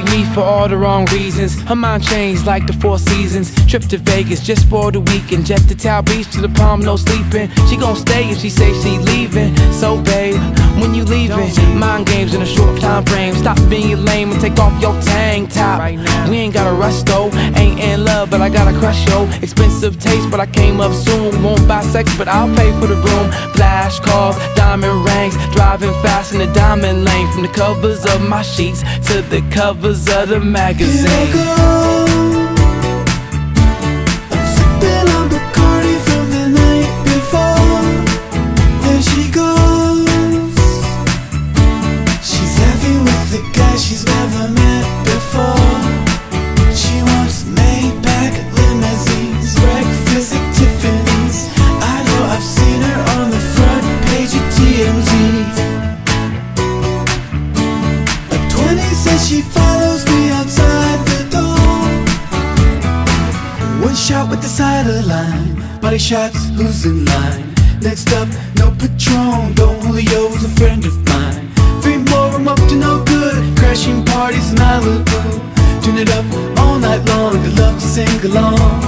like me for all the wrong reasons. Her mind changed like the 4 Seasons. Trip to Vegas just for the weekend. Jet to Tal Beach to the Palm, no sleeping. She gon' stay if she say she leaving. So babe, when you leaving? Mind games in a short time frame. Stop being lame and take off your tank top. We ain't gotta rush though. Ain't in love but I gotta crush yo. Expensive taste but I came up soon. Won't buy sex but I'll pay for the room. Flash cars, diamond rings. Driving fast in the diamond lane. From the covers of my sheets to the covers of the magazine. Here I go. I'm sipping on Bacardi from the night before. There she goes. She's heavy with the guy she's never met before. She wants Maybach, limousines, breakfast at Tiffany's. I know I've seen her on the front page of TMZ. Says she follows me outside the door. One shot with the sideline, body shots, who's in line? Next up, no Patron, Don Julio's a friend of mine. 3 more, I'm up to no good, crashing parties in Malibu. Turn it up all night long, I love to sing along.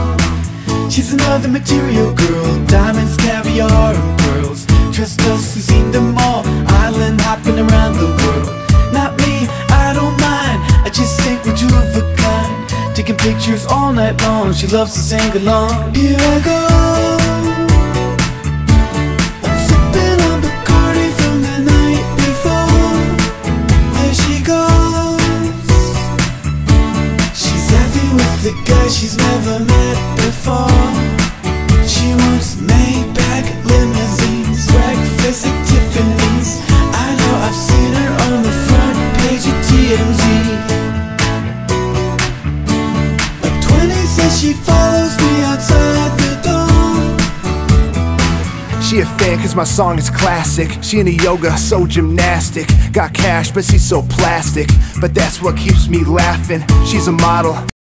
She's another material girl, diamonds, caviar, and pearls. Trust us, we've seen them all, island hopping around the world. Not me, I don't mind, I just think we're 2 of a kind. Taking pictures all night long, she loves to sing along. Here I go. I'm sipping on Bacardi from the night before. There she goes. She's happy with the guy she's never met before. She wants Maybach, limousines, breakfast at Tiffany's. I know I've seen her on the front page of TMZ. A 20 says she follows me outside the door. She a fan cause my song is classic. She into yoga, so gymnastic. Got cash but she's so plastic. But that's what keeps me laughing. She's a model.